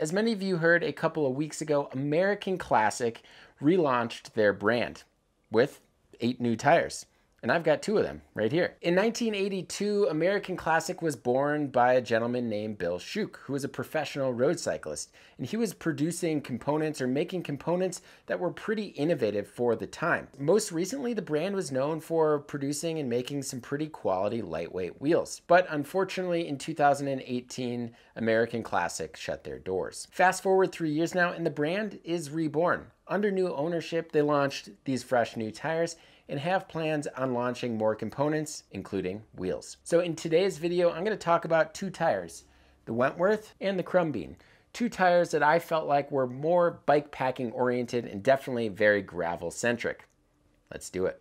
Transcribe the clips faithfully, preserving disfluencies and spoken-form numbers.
As many of you heard a couple of weeks ago, American Classic relaunched their brand with eight new tires. And I've got two of them right here. In nineteen eighty-two, American Classic was born by a gentleman named Bill Shook, who was a professional road cyclist. And he was producing components or making components that were pretty innovative for the time. Most recently, the brand was known for producing and making some pretty quality lightweight wheels. But unfortunately, in two thousand eighteen, American Classic shut their doors. Fast forward three years now, and the brand is reborn. Under new ownership, they launched these fresh new tires and have plans on launching more components, including wheels. So in today's video, I'm gonna talk about two tires, the Wentworth and the Krumbein. Two tires that I felt like were more bike packing oriented and definitely very gravel centric. Let's do it.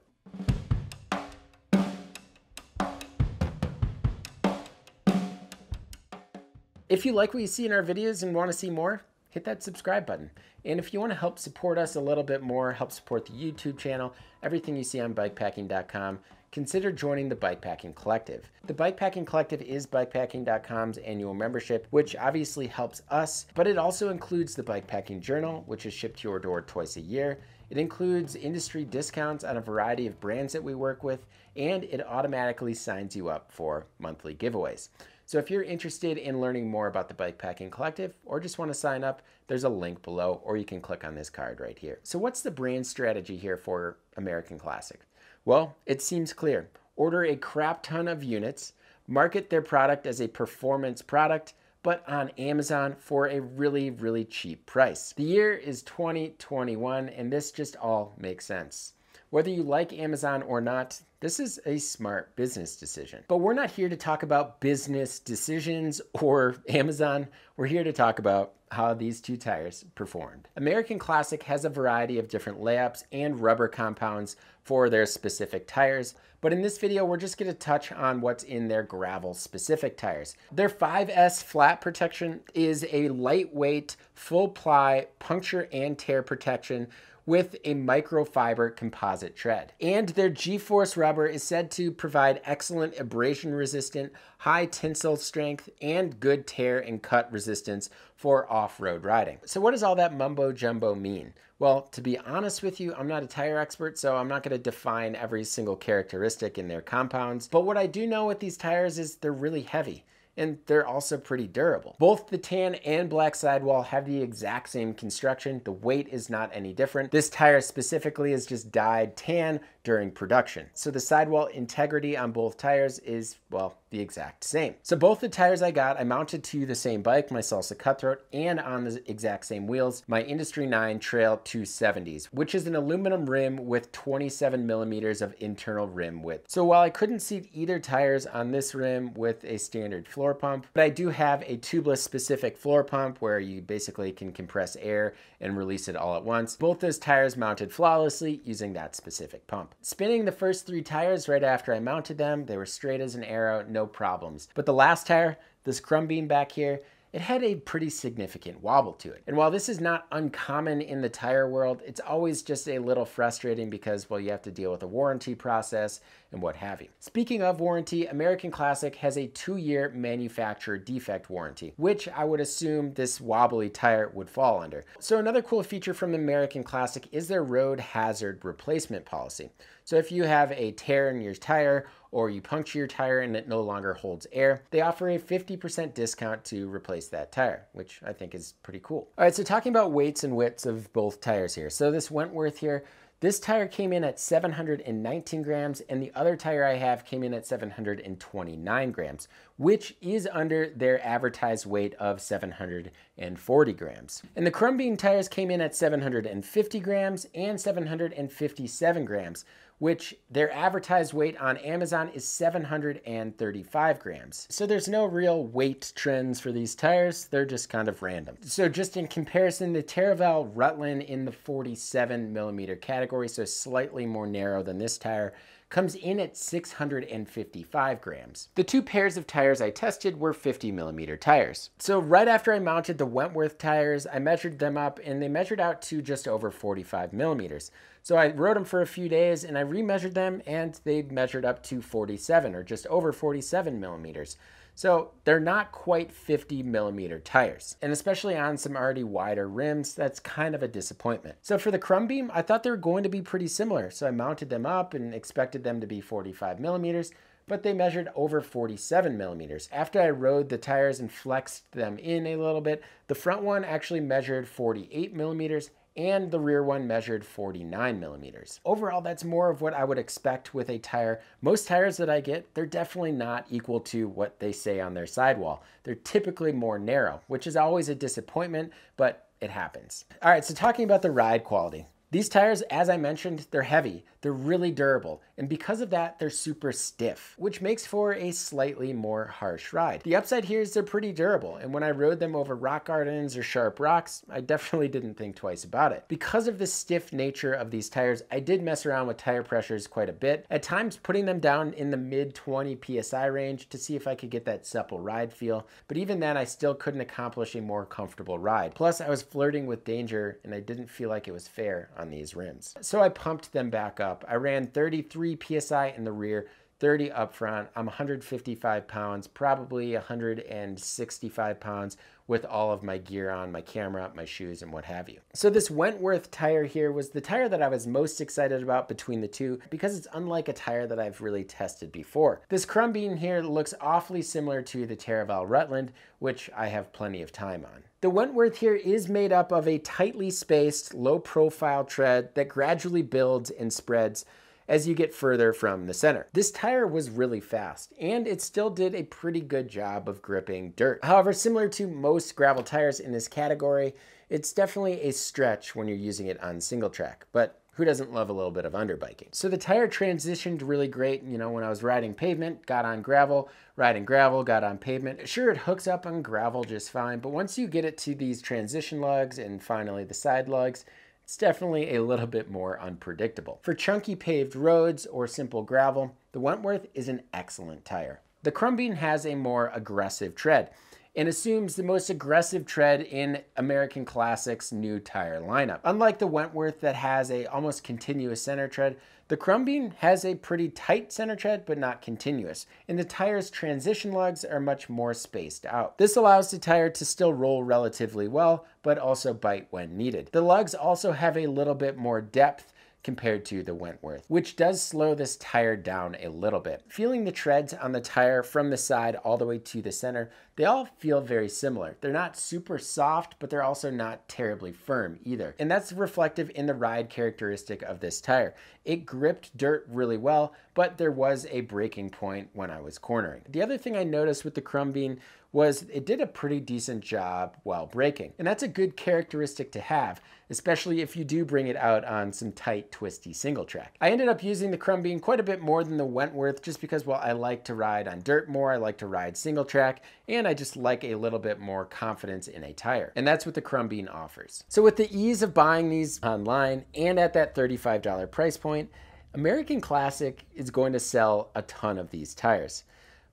If you like what you see in our videos and wanna see more, hit that subscribe button. And if you wanna help support us a little bit more, help support the YouTube channel, everything you see on bikepacking dot com, consider joining the Bikepacking Collective. The Bikepacking Collective is bikepacking dot com's annual membership, which obviously helps us, but it also includes the Bikepacking Journal, which is shipped to your door twice a year. It includes industry discounts on a variety of brands that we work with, and it automatically signs you up for monthly giveaways. So if you're interested in learning more about the Bikepacking Collective or just want to sign up, there's a link below, or you can click on this card right here. So what's the brand strategy here for American Classic? Well, it seems clear. Order a crap ton of units, market their product as a performance product, but on Amazon for a really, really cheap price. The year is twenty twenty-one, and this just all makes sense. Whether you like Amazon or not, this is a smart business decision. But we're not here to talk about business decisions or Amazon. We're here to talk about how these two tires performed. American Classic has a variety of different layups and rubber compounds for their specific tires. But in this video, we're just gonna touch on what's in their gravel specific tires. Their five S flat protection is a lightweight, full ply puncture and tear protection with a microfiber composite tread. And their G-Force rubber is said to provide excellent abrasion resistant, high tensile strength, and good tear and cut resistance for off-road riding. So what does all that mumbo jumbo mean? Well, to be honest with you, I'm not a tire expert, so I'm not gonna define every single characteristic in their compounds. But what I do know with these tires is they're really heavy, and they're also pretty durable. Both the tan and black sidewall have the exact same construction. The weight is not any different. This tire specifically is just dyed tan during production. So the sidewall integrity on both tires is, well, the exact same. So both the tires I got, I mounted to the same bike, my Salsa Cutthroat, and on the exact same wheels, my Industry nine Trail two seventies, which is an aluminum rim with twenty-seven millimeters of internal rim width. So while I couldn't seat either tires on this rim with a standard floor pump, but I do have a tubeless specific floor pump where you basically can compress air and release it all at once. Both those tires mounted flawlessly using that specific pump. Spinning the first three tires right after I mounted them, they were straight as an arrow, no problems. But the last tire, this Krumbein back here, it had a pretty significant wobble to it. And while this is not uncommon in the tire world, it's always just a little frustrating because, well, you have to deal with a warranty process and what have you. Speaking of warranty, American Classic has a two-year manufacturer defect warranty, which I would assume this wobbly tire would fall under. So another cool feature from American Classic is their road hazard replacement policy. So if you have a tear in your tire or you puncture your tire and it no longer holds air, they offer a fifty percent discount to replace that tire, which I think is pretty cool. All right, so talking about weights and widths of both tires here. So this Wentworth here, this tire came in at seven hundred nineteen grams, and the other tire I have came in at seven hundred twenty-nine grams, which is under their advertised weight of seven hundred forty grams. And the Krumbein tires came in at seven hundred fifty grams and seven hundred fifty-seven grams, which their advertised weight on Amazon is seven hundred thirty-five grams. So there's no real weight trends for these tires. They're just kind of random. So just in comparison, the Teravail Rutland in the forty-seven millimeter category, so slightly more narrow than this tire, comes in at six hundred fifty-five grams. The two pairs of tires I tested were fifty millimeter tires. So right after I mounted the Wentworth tires, I measured them up and they measured out to just over forty-five millimeters. So I rode them for a few days and I remeasured them and they measured up to forty-seven, or just over forty-seven millimeters. So they're not quite fifty millimeter tires. And especially on some already wider rims, that's kind of a disappointment. So for the Krumbein, I thought they were going to be pretty similar. So I mounted them up and expected them to be forty-five millimeters, but they measured over forty-seven millimeters. After I rode the tires and flexed them in a little bit, the front one actually measured forty-eight millimeters and the rear one measured forty-nine millimeters. Overall, that's more of what I would expect with a tire. Most tires that I get, they're definitely not equal to what they say on their sidewall. They're typically more narrow, which is always a disappointment, but it happens. All right, so talking about the ride quality. These tires, as I mentioned, they're heavy, they're really durable, and because of that, they're super stiff, which makes for a slightly more harsh ride. The upside here is they're pretty durable, and when I rode them over rock gardens or sharp rocks, I definitely didn't think twice about it. Because of the stiff nature of these tires, I did mess around with tire pressures quite a bit, at times putting them down in the mid twenty P S I range to see if I could get that supple ride feel, but even then, I still couldn't accomplish a more comfortable ride. Plus, I was flirting with danger, and I didn't feel like it was fair on these rims. So I pumped them back up. I ran thirty-three P S I in the rear, thirty up front. I'm one hundred fifty-five pounds, probably one hundred sixty-five pounds with all of my gear on, my camera, my shoes, and what have you. So this Wentworth tire here was the tire that I was most excited about between the two because it's unlike a tire that I've really tested before. This Krumbein here looks awfully similar to the Teravail Rutland, which I have plenty of time on. The Wentworth here is made up of a tightly spaced, low-profile tread that gradually builds and spreads as you get further from the center. This tire was really fast, and it still did a pretty good job of gripping dirt. However, similar to most gravel tires in this category, it's definitely a stretch when you're using it on single track, but who doesn't love a little bit of underbiking? So the tire transitioned really great, you know, when I was riding pavement, got on gravel, riding gravel, got on pavement. Sure, it hooks up on gravel just fine, but once you get it to these transition lugs and finally the side lugs, it's definitely a little bit more unpredictable. For chunky paved roads or simple gravel, the Wentworth is an excellent tire. The Krumbein has a more aggressive tread and assumes the most aggressive tread in American Classic's new tire lineup. Unlike the Wentworth that has a almost continuous center tread, the Krumbein has a pretty tight center tread but not continuous, and the tire's transition lugs are much more spaced out. This allows the tire to still roll relatively well, but also bite when needed. The lugs also have a little bit more depth compared to the Wentworth, which does slow this tire down a little bit. Feeling the treads on the tire from the side all the way to the center, they all feel very similar. They're not super soft, but they're also not terribly firm either. And that's reflective in the ride characteristic of this tire. It gripped dirt really well, but there was a breaking point when I was cornering. The other thing I noticed with the Krumbein was it did a pretty decent job while braking. And that's a good characteristic to have, especially if you do bring it out on some tight, twisty single track. I ended up using the Krumbein quite a bit more than the Wentworth just because, well, I like to ride on dirt more, I like to ride single track, and I just like a little bit more confidence in a tire. And that's what the Krumbein offers. So with the ease of buying these online and at that thirty-five dollar price point, American Classic is going to sell a ton of these tires.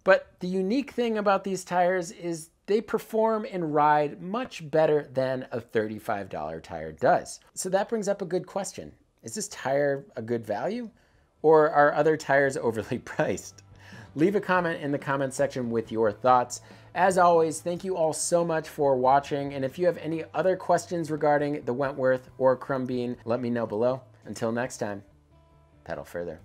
But the unique thing about these tires is they perform and ride much better than a thirty-five dollar tire does. So that brings up a good question. Is this tire a good value, or are other tires overly priced? Leave a comment in the comment section with your thoughts. As always, thank you all so much for watching, and if you have any other questions regarding the Wentworth or Krumbein, let me know below. Until next time, pedal further.